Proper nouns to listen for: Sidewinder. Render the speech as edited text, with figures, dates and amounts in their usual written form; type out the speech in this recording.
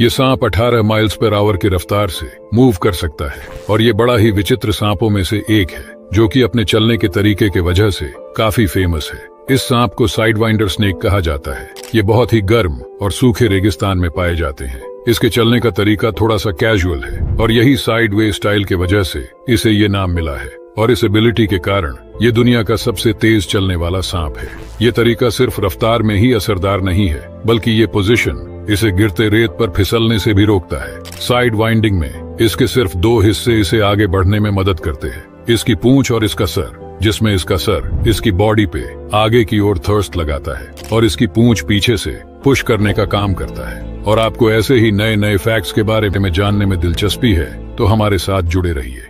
ये सांप 18 miles per hour की रफ्तार से मूव कर सकता है और ये बड़ा ही विचित्र सांपों में से एक है जो कि अपने चलने के तरीके के वजह से काफी फेमस है। इस सांप को साइडवाइंडर स्नेक कहा जाता है। ये बहुत ही गर्म और सूखे रेगिस्तान में पाए जाते हैं। इसके चलने का तरीका थोड़ा सा कैजुअल है और यही साइडवे स्टाइल के वजह से इसे ये नाम मिला है और इस एबिलिटी के कारण ये दुनिया का सबसे तेज चलने वाला सांप है। ये तरीका सिर्फ रफ्तार में ही असरदार नहीं है बल्कि ये पोजीशन इसे गिरते रेत पर फिसलने से भी रोकता है। साइड वाइंडिंग में इसके सिर्फ 2 हिस्से इसे आगे बढ़ने में मदद करते हैं, इसकी पूंछ और इसका सर, जिसमें इसका सर इसकी बॉडी पे आगे की ओर थ्रस्ट लगाता है और इसकी पूंछ पीछे से पुश करने का काम करता है। और आपको ऐसे ही नए फैक्ट्स के बारे में जानने में दिलचस्पी है तो हमारे साथ जुड़े रहिए।